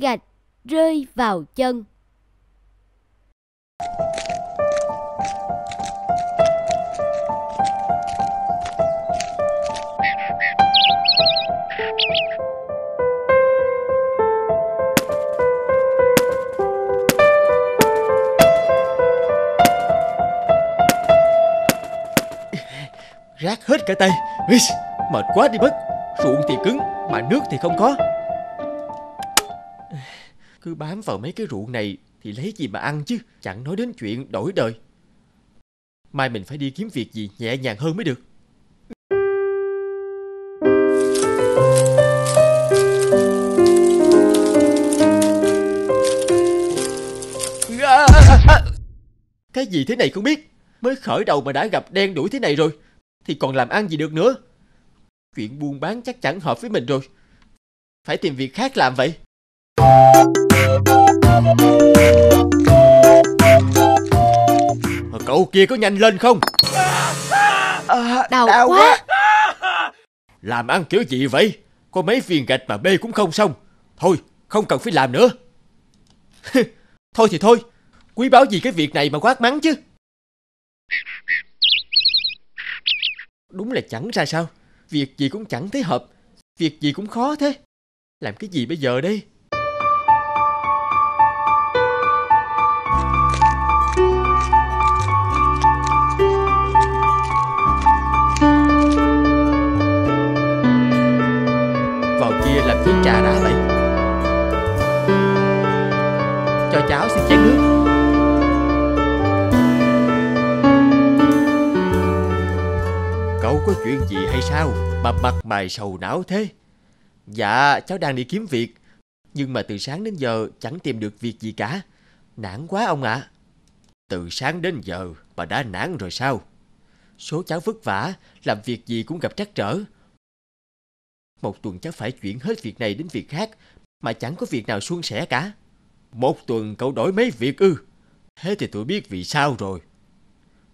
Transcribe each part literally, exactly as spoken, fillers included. Gạch rơi vào chân. Rác hết cả tay. Mệt quá đi mất. Ruộng thì cứng mà nước thì không có. Cứ bám vào mấy cái ruộng này thì lấy gì mà ăn chứ, chẳng nói đến chuyện đổi đời. Mai mình phải đi kiếm việc gì nhẹ nhàng hơn mới được. Cái gì thế này không biết. Mới khởi đầu mà đã gặp đen đuổi thế này rồi thì còn làm ăn gì được nữa. Chuyện buôn bán chắc chẳng hợp với mình rồi. Phải tìm việc khác làm vậy. Cậu kia có nhanh lên không? À, đau, đau quá. quá Làm ăn kiểu gì vậy? Có mấy viên gạch mà bê cũng không xong. Thôi không cần phải làm nữa. Thôi thì thôi, quý báo gì cái việc này mà quát mắng chứ. Đúng là chẳng ra sao. Việc gì cũng chẳng thấy hợp. Việc gì cũng khó thế. Làm cái gì bây giờ đây? Vào kia làm chén trà đã vậy. Cho cháu xin chén nước. Cậu có chuyện gì hay sao mà mặt mày sầu não thế? Dạ cháu đang đi kiếm việc, nhưng mà từ sáng đến giờ chẳng tìm được việc gì cả. Nản quá ông ạ. À. Từ sáng đến giờ mà đã nản rồi sao? Số cháu vất vả, làm việc gì cũng gặp trắc trở. Một tuần cháu phải chuyển hết việc này đến việc khác mà chẳng có việc nào suôn sẻ cả. Một tuần cậu đổi mấy việc ư? Thế thì tôi biết vì sao rồi.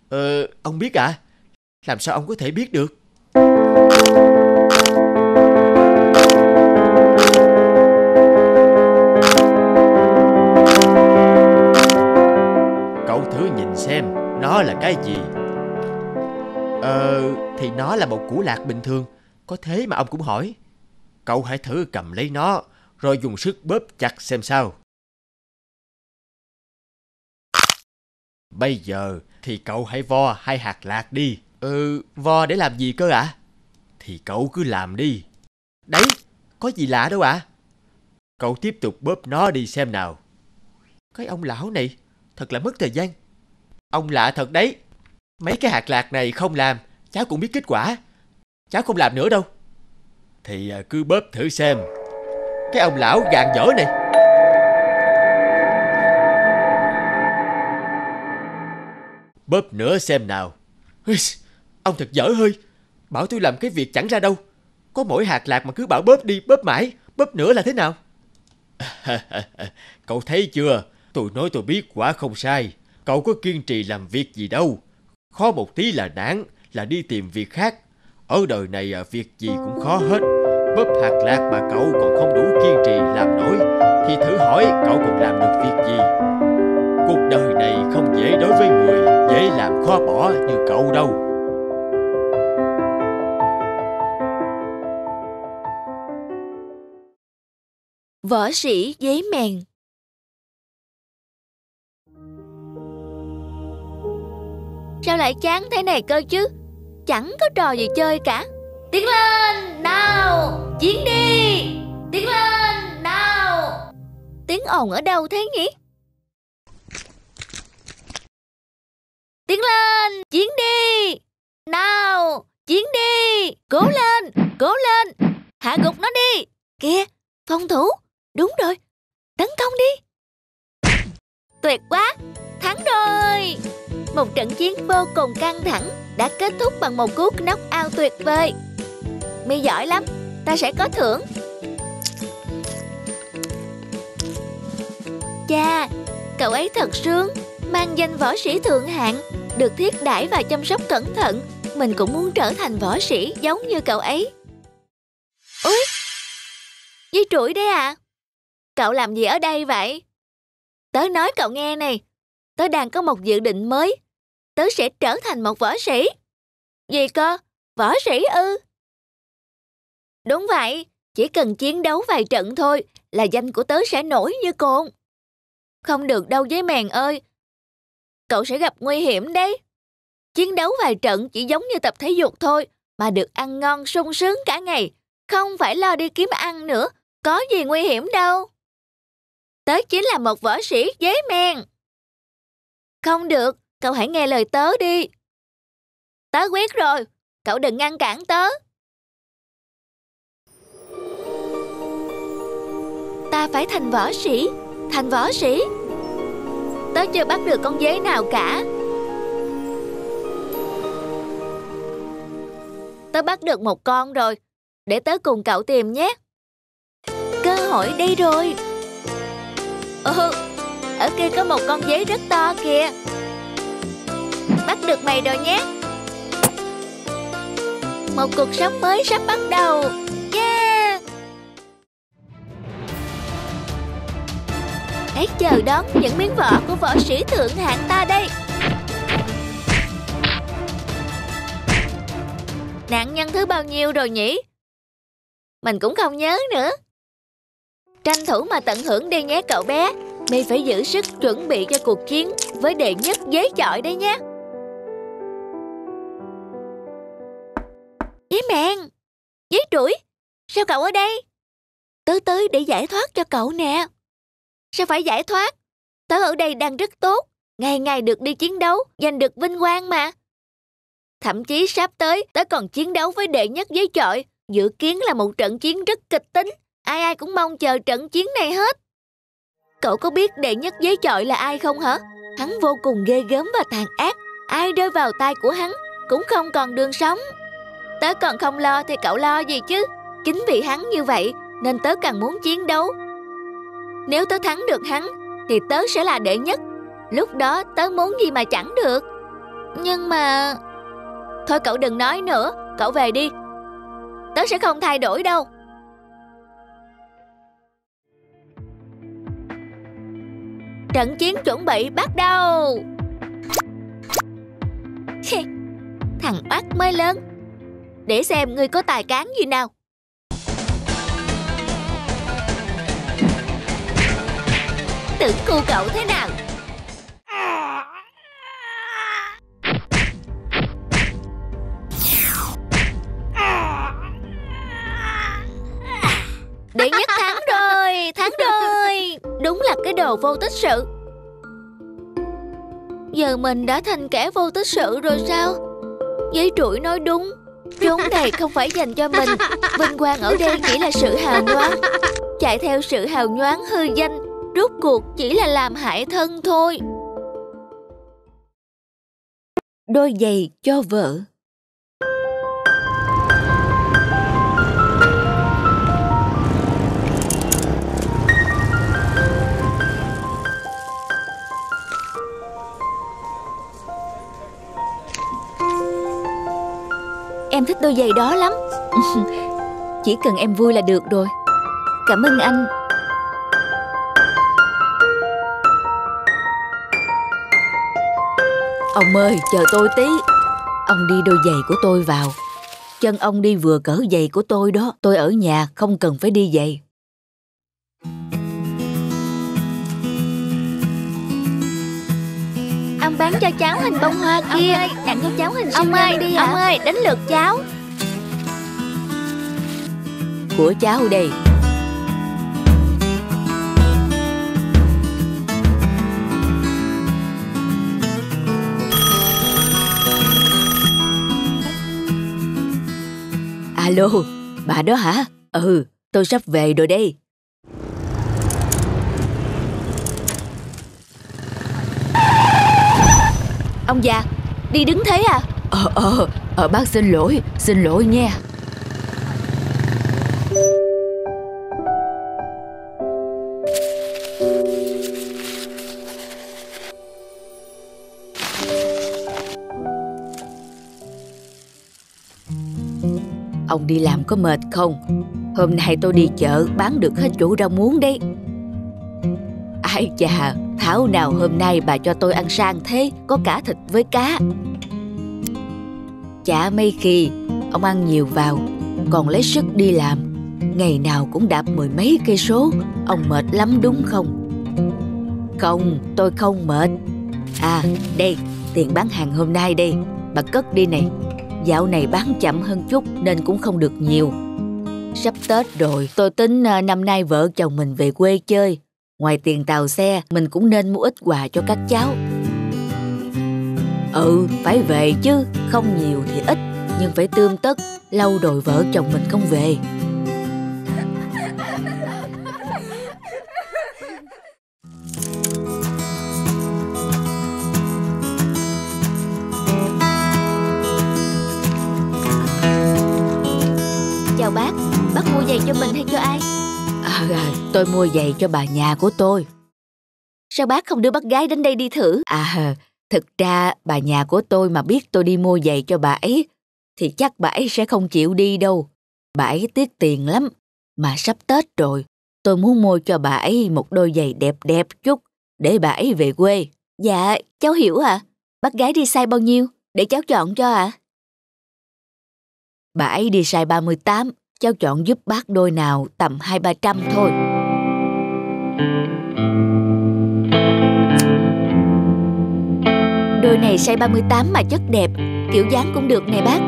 Ờ, ông biết à? Làm sao ông có thể biết được? Cậu thử nhìn xem nó là cái gì. Ờ, thì nó là một củ lạc bình thường. Có thế mà ông cũng hỏi. Cậu hãy thử cầm lấy nó rồi dùng sức bóp chặt xem sao. Bây giờ thì cậu hãy vo hai hạt lạc đi. Ừ, vo để làm gì cơ ạ? À? Thì cậu cứ làm đi. Đấy, có gì lạ đâu ạ. À? Cậu tiếp tục bóp nó đi xem nào. Cái ông lão này thật là mất thời gian. Ông lạ thật đấy. Mấy cái hạt lạc này không làm, cháu cũng biết kết quả. Cháu không làm nữa đâu. Thì cứ bóp thử xem. Cái ông lão gàn dở này. Bóp nữa xem nào. Ông thật dở hơi. Bảo tôi làm cái việc chẳng ra đâu. Có mỗi hạt lạc mà cứ bảo bóp đi bóp mãi. Bóp nữa là thế nào? Cậu thấy chưa? Tôi nói tôi biết quả không sai. Cậu có kiên trì làm việc gì đâu. Khó một tí là nản, là đi tìm việc khác. Ở đời này việc gì cũng khó hết. Bóp hạt lạc mà cậu còn không đủ kiên trì làm nổi thì thử hỏi cậu còn làm được việc gì. Cuộc đời này không dễ đối với người dễ làm khó bỏ như cậu đâu. Võ sĩ giấy mèn. Sao lại chán thế này cơ chứ? Chẳng có trò gì chơi cả. Tiến lên nào, chiến đi. Tiến lên nào. Tiếng ồn ở đâu thế nhỉ? Tiến lên, chiến đi. Nào, chiến đi. Cố lên, cố lên. Hạ gục nó đi. Kìa, phòng thủ. Đúng rồi, tấn công đi. Tuyệt quá, thắng rồi. Một trận chiến vô cùng căng thẳng đã kết thúc bằng một cú knock-out tuyệt vời. Mi giỏi lắm, ta sẽ có thưởng. Chà, cậu ấy thật sướng, mang danh võ sĩ thượng hạng, được thiết đãi và chăm sóc cẩn thận. Mình cũng muốn trở thành võ sĩ giống như cậu ấy. Úi, dây trụi đấy à. Cậu làm gì ở đây vậy? Tớ nói cậu nghe này. Tớ đang có một dự định mới. Tớ sẽ trở thành một võ sĩ. Gì cơ? Võ sĩ ư? Đúng vậy. Chỉ cần chiến đấu vài trận thôi là danh của tớ sẽ nổi như cồn. Không được đâu giấy mèn ơi. Cậu sẽ gặp nguy hiểm đấy. Chiến đấu vài trận chỉ giống như tập thể dục thôi, mà được ăn ngon sung sướng cả ngày. Không phải lo đi kiếm ăn nữa. Có gì nguy hiểm đâu. Tớ chính là một võ sĩ giấy men. Không được, cậu hãy nghe lời tớ đi. Tớ quyết rồi, cậu đừng ngăn cản tớ. Ta phải thành võ sĩ, thành võ sĩ. Tớ chưa bắt được con dế nào cả. Tớ bắt được một con rồi. Để tớ cùng cậu tìm nhé. Cơ hội đây rồi. Ồ, ở kia có một con dế rất to kìa. Bắt được mày rồi nhé. Một cuộc sống mới sắp bắt đầu. Yeah. Hãy chờ đón những miếng vỏ của võ sĩ thượng hạng ta đây. Nạn nhân thứ bao nhiêu rồi nhỉ? Mình cũng không nhớ nữa. Tranh thủ mà tận hưởng đi nhé cậu bé. Mày phải giữ sức chuẩn bị cho cuộc chiến với đệ nhất giấy chọi đấy nhé. Giấy mèn, giấy trũi, sao cậu ở đây? Tớ tới để giải thoát cho cậu nè. Sao phải giải thoát? Tớ ở đây đang rất tốt. Ngày ngày được đi chiến đấu, giành được vinh quang mà. Thậm chí sắp tới tớ còn chiến đấu với đệ nhất giấy chọi. Dự kiến là một trận chiến rất kịch tính. Ai ai cũng mong chờ trận chiến này hết. Cậu có biết đệ nhất giấy chọi là ai không hả? Hắn vô cùng ghê gớm và tàn ác. Ai rơi vào tay của hắn cũng không còn đường sống. Tớ còn không lo thì cậu lo gì chứ. Chính vì hắn như vậy nên tớ càng muốn chiến đấu. Nếu tớ thắng được hắn thì tớ sẽ là đệ nhất. Lúc đó tớ muốn gì mà chẳng được. Nhưng mà... Thôi cậu đừng nói nữa. Cậu về đi. Tớ sẽ không thay đổi đâu. Trận chiến chuẩn bị bắt đầu. Thằng oát mới lớn. Để xem ngươi có tài cán gì nào. Tưởng cu cậu thế nào. Đệ nhất thắng rồi, thắng rồi. Đúng là cái đồ vô tích sự. Giờ mình đã thành kẻ vô tích sự rồi sao? Giấy trụi nói đúng. Chốn này không phải dành cho mình. Vinh quang ở đây chỉ là sự hào nhoáng. Chạy theo sự hào nhoáng hư danh, rốt cuộc chỉ là làm hại thân thôi. Đôi giày cho vợ. Em thích đôi giày đó lắm. Chỉ cần em vui là được rồi. Cảm ơn anh. Ông ơi, chờ tôi tí. Ông đi đôi giày của tôi vào. Chân ông đi vừa cỡ giày của tôi đó. Tôi ở nhà không cần phải đi giày. Ông bán cho cháu hình bông hoa kia. Ông ơi, tặng cho cháu hình siêu nhân đi hả? Ông ơi, đến lượt cháu. Của cháu đây. Alo, bà đó hả? Ừ, tôi sắp về rồi đây. Ông già, đi đứng thế à? Ờ, ờ, ờ, bác xin lỗi, xin lỗi nha. Ông đi làm có mệt không? Hôm nay tôi đi chợ bán được hết chỗ rau muống đấy. Ai chà, thảo nào hôm nay bà cho tôi ăn sang thế, có cả thịt với cá. Chả mấy khi, ông ăn nhiều vào, còn lấy sức đi làm. Ngày nào cũng đạp mười mấy cây số, ông mệt lắm đúng không? Không, tôi không mệt. À, đây, tiền bán hàng hôm nay đây, bà cất đi này. Dạo này bán chậm hơn chút nên cũng không được nhiều. Sắp Tết rồi, tôi tính năm nay vợ chồng mình về quê chơi. Ngoài tiền tàu xe, mình cũng nên mua ít quà cho các cháu. Ừ, phải về chứ, không nhiều thì ít, nhưng phải tươm tất, lâu rồi vợ chồng mình không về. Chào bác, bác mua giày cho mình hay cho ai? À, tôi mua giày cho bà nhà của tôi. Sao bác không đưa bác gái đến đây đi thử? À, thực ra bà nhà của tôi mà biết tôi đi mua giày cho bà ấy thì chắc bà ấy sẽ không chịu đi đâu. Bà ấy tiếc tiền lắm. Mà sắp Tết rồi, tôi muốn mua cho bà ấy một đôi giày đẹp đẹp chút để bà ấy về quê. Dạ, cháu hiểu ạ. À? Bác gái đi size bao nhiêu để cháu chọn cho ạ? À? Bà ấy đi size ba mươi tám. Cháu chọn giúp bác đôi nào tầm hai ba trăm thôi. Đôi này size ba mươi tám mà chất đẹp, kiểu dáng cũng được nè bác.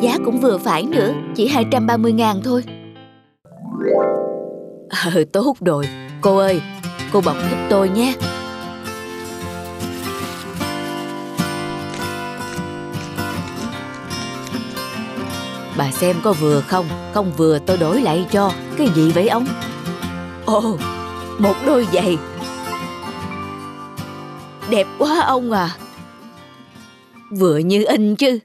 Giá cũng vừa phải nữa, chỉ hai trăm ba mươi ngàn thôi. Ờ, tốt rồi. Cô ơi, cô bọc giúp tôi nhé. Bà xem có vừa không, không vừa tôi đổi lại cho. Cái gì vậy ông? Ồ, một đôi giày. Đẹp quá ông à. Vừa như in chứ.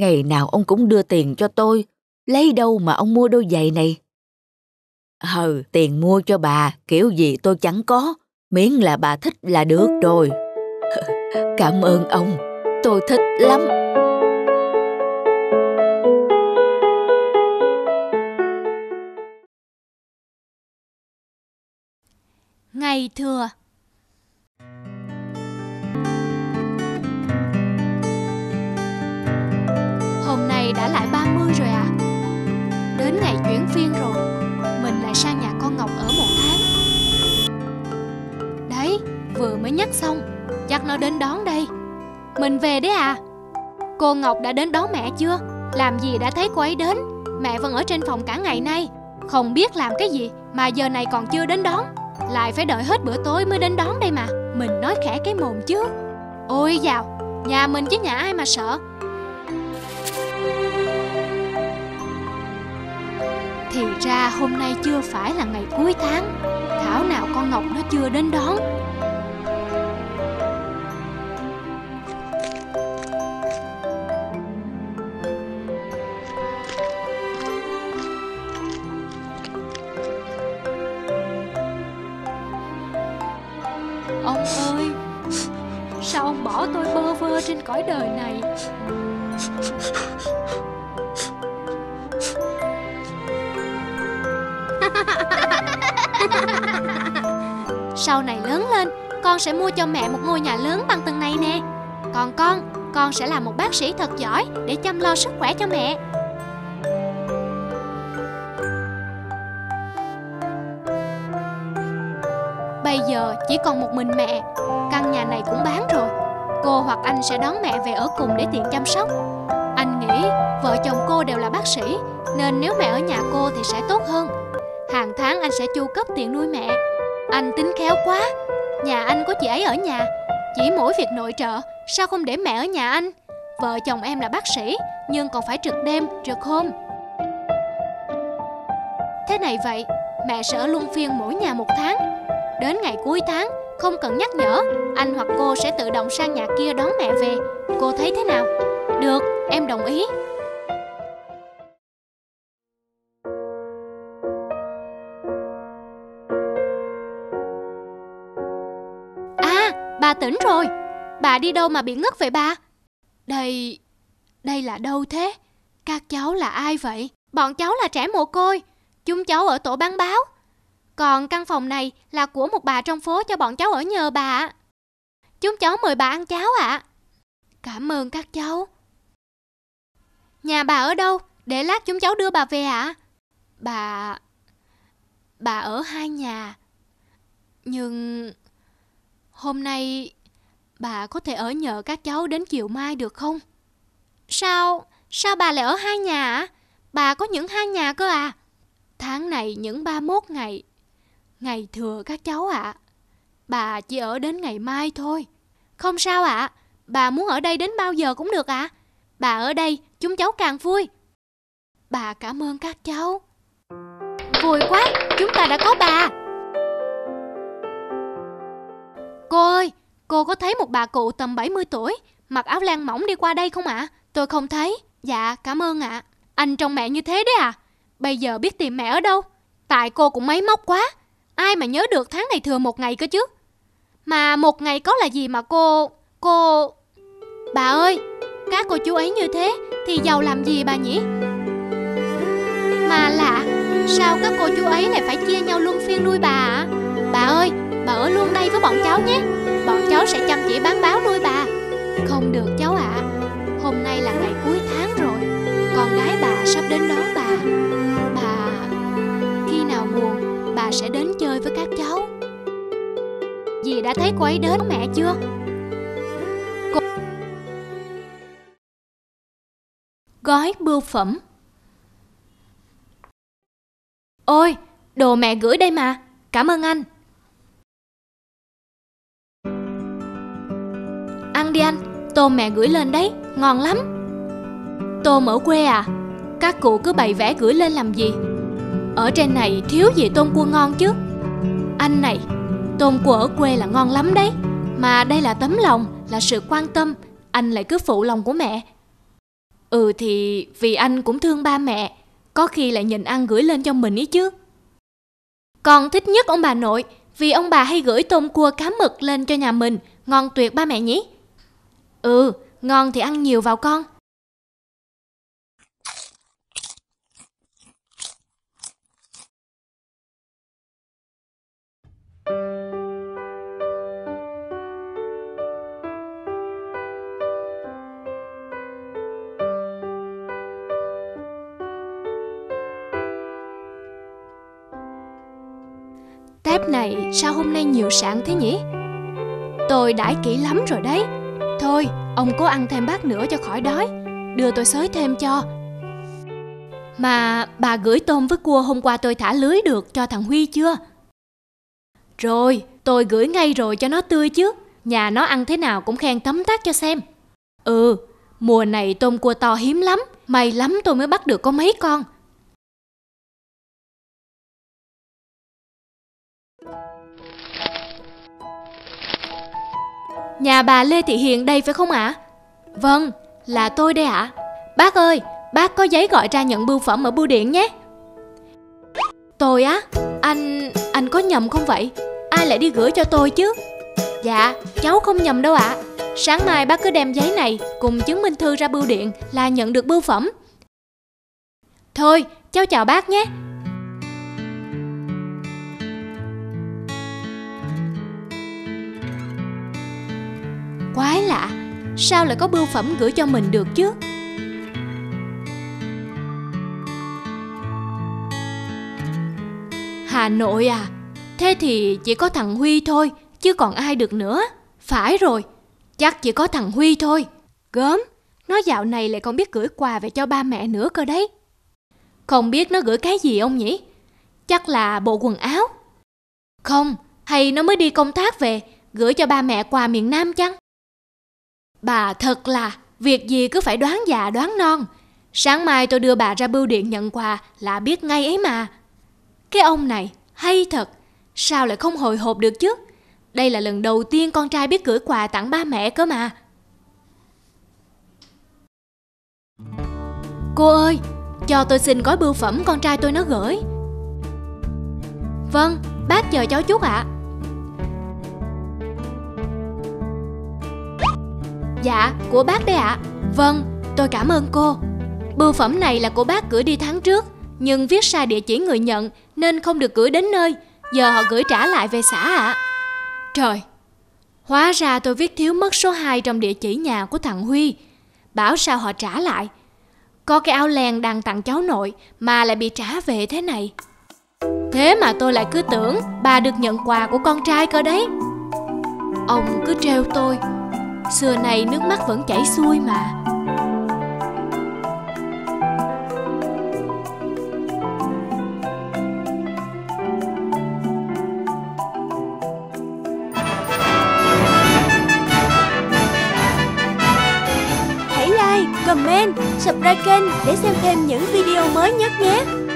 Ngày nào ông cũng đưa tiền cho tôi, lấy đâu mà ông mua đôi giày này? Ừ, tiền mua cho bà, kiểu gì tôi chẳng có, miễn là bà thích là được rồi. Cảm ơn ông, tôi thích lắm. Ngày thừa. Hôm nay đã lại ba mươi rồi à. Đến ngày chuyển phiên rồi. Mình lại sang nhà con Ngọc ở một tháng. Đấy, vừa mới nhắc xong, chắc nó đến đón đây. Mình về đấy à. Cô Ngọc đã đến đón mẹ chưa? Làm gì đã thấy cô ấy đến. Mẹ vẫn ở trên phòng cả ngày nay. Không biết làm cái gì mà giờ này còn chưa đến đón. Lại phải đợi hết bữa tối mới đến đón đây mà. Mình nói khẽ cái mồm chứ. Ôi dào, nhà mình chứ nhà ai mà sợ. Thì ra hôm nay chưa phải là ngày cuối tháng. Thảo nào con Ngọc nó chưa đến đón. Ông ơi, sao ông bỏ tôi bơ vơ trên cõi đời này? Sau này lớn lên, con sẽ mua cho mẹ một ngôi nhà lớn bằng tầng này nè. Còn con, con sẽ làm một bác sĩ thật giỏi để chăm lo sức khỏe cho mẹ. Bây giờ chỉ còn một mình mẹ. Căn nhà này cũng bán rồi. Cô hoặc anh sẽ đón mẹ về ở cùng để tiện chăm sóc. Anh nghĩ vợ chồng cô đều là bác sĩ, nên nếu mẹ ở nhà cô thì sẽ tốt hơn. Hàng tháng anh sẽ chu cấp tiền nuôi mẹ. Anh tính khéo quá. Nhà anh có chị ấy ở nhà, chỉ mỗi việc nội trợ. Sao không để mẹ ở nhà anh? Vợ chồng em là bác sĩ, nhưng còn phải trực đêm, trực hôm. Thế này vậy, mẹ sẽ ở luân phiên mỗi nhà một tháng. Đến ngày cuối tháng, không cần nhắc nhở, anh hoặc cô sẽ tự động sang nhà kia đón mẹ về. Cô thấy thế nào? Được, em đồng ý. À, bà tỉnh rồi. Bà đi đâu mà bị ngất vậy bà? Đây... đây là đâu thế? Các cháu là ai vậy? Bọn cháu là trẻ mồ côi. Chúng cháu ở tổ bán báo. Còn căn phòng này là của một bà trong phố cho bọn cháu ở nhờ bà ạ. Chúng cháu mời bà ăn cháo ạ. À. Cảm ơn các cháu. Nhà bà ở đâu? Để lát chúng cháu đưa bà về ạ. À. Bà... Bà ở hai nhà. Nhưng... Hôm nay... Bà có thể ở nhờ các cháu đến chiều mai được không? Sao? Sao bà lại ở hai nhà ạ? Bà có những hai nhà cơ à? Tháng này những ba mươi mốt ngày. Ngày thừa các cháu ạ. À. Bà chỉ ở đến ngày mai thôi. Không sao ạ. À. Bà muốn ở đây đến bao giờ cũng được ạ. À. Bà ở đây chúng cháu càng vui. Bà cảm ơn các cháu. Vui quá, chúng ta đã có bà. Cô ơi, cô có thấy một bà cụ tầm bảy mươi tuổi mặc áo len mỏng đi qua đây không ạ? À? Tôi không thấy. Dạ, cảm ơn ạ. À. Anh trông mẹ như thế đấy à? Bây giờ biết tìm mẹ ở đâu? Tại cô cũng máy móc quá. Ai mà nhớ được tháng này thừa một ngày cơ chứ. Mà một ngày có là gì mà cô... Cô... Bà ơi, các cô chú ấy như thế thì giàu làm gì bà nhỉ? Mà lạ, sao các cô chú ấy lại phải chia nhau luân phiên nuôi bà ạ? Bà ơi, bà ở luôn đây với bọn cháu nhé. Bọn cháu sẽ chăm chỉ bán báo nuôi bà. Không được cháu ạ. À. Hôm nay là ngày cuối tháng rồi. Con gái bà sắp đến đón bà. Bà... Khi nào buồn, bà sẽ đến chơi với các cháu. Dì đã thấy cô ấy đến mẹ chưa? Cô... Gói bưu phẩm. Ôi, đồ mẹ gửi đây mà. Cảm ơn anh. Ăn đi anh, tôm mẹ gửi lên đấy, ngon lắm. Tôm ở quê à? Các cụ cứ bày vẽ gửi lên làm gì? Ở trên này thiếu gì tôm cua ngon chứ. Anh này, tôm cua ở quê là ngon lắm đấy. Mà đây là tấm lòng, là sự quan tâm. Anh lại cứ phụ lòng của mẹ. Ừ thì vì anh cũng thương ba mẹ, có khi lại nhìn ăn gửi lên cho mình ý chứ. Con thích nhất ông bà nội, vì ông bà hay gửi tôm cua cá mực lên cho nhà mình. Ngon tuyệt ba mẹ nhỉ. Ừ, ngon thì ăn nhiều vào con. Tép này sao hôm nay nhiều sạn thế nhỉ? Tôi đãi kỹ lắm rồi đấy. Thôi, ông cố ăn thêm bát nữa cho khỏi đói. Đưa tôi xới thêm cho. Mà bà gửi tôm với cua hôm qua tôi thả lưới được cho thằng Huy chưa? Rồi, tôi gửi ngay rồi cho nó tươi chứ. Nhà nó ăn thế nào cũng khen tấm tắc cho xem. Ừ, mùa này tôm cua to hiếm lắm. May lắm tôi mới bắt được có mấy con. Nhà bà Lê Thị Hiền đây phải không ạ? À? Vâng, là tôi đây ạ. À. Bác ơi, bác có giấy gọi ra nhận bưu phẩm ở bưu điện nhé. Tôi á, anh... anh có nhầm không vậy? Ai lại đi gửi cho tôi chứ? Dạ, cháu không nhầm đâu ạ. À. Sáng mai bác cứ đem giấy này cùng chứng minh thư ra bưu điện là nhận được bưu phẩm. Thôi, cháu chào bác nhé. Quái lạ, sao lại có bưu phẩm gửi cho mình được chứ? Hà Nội à, thế thì chỉ có thằng Huy thôi, chứ còn ai được nữa. Phải rồi, chắc chỉ có thằng Huy thôi. Gớm, nó dạo này lại còn biết gửi quà về cho ba mẹ nữa cơ đấy. Không biết nó gửi cái gì không nhỉ? Chắc là bộ quần áo. Không, hay nó mới đi công tác về, gửi cho ba mẹ quà miền Nam chăng? Bà thật là, việc gì cứ phải đoán già đoán non. Sáng mai tôi đưa bà ra bưu điện nhận quà là biết ngay ấy mà. Cái ông này, hay thật, sao lại không hồi hộp được chứ? Đây là lần đầu tiên con trai biết gửi quà tặng ba mẹ cơ mà. Cô ơi, cho tôi xin gói bưu phẩm con trai tôi nó gửi. Vâng, bác chờ cháu chút ạ. À. Dạ, của bác đấy ạ. À. Vâng, tôi cảm ơn cô. Bưu phẩm này là của bác gửi đi tháng trước, nhưng viết sai địa chỉ người nhận nên không được gửi đến nơi. giờ họ gửi trả lại về xã ạ. À? Trời, hóa ra tôi viết thiếu mất số hai trong địa chỉ nhà của thằng Huy. Bảo sao họ trả lại. Có cái áo len đang tặng cháu nội mà lại bị trả về thế này. Thế mà tôi lại cứ tưởng bà được nhận quà của con trai cơ đấy. Ông cứ trêu tôi, xưa nay nước mắt vẫn chảy xuôi mà. Hãy like, comment, subscribe kênh để xem thêm những video mới nhất nhé.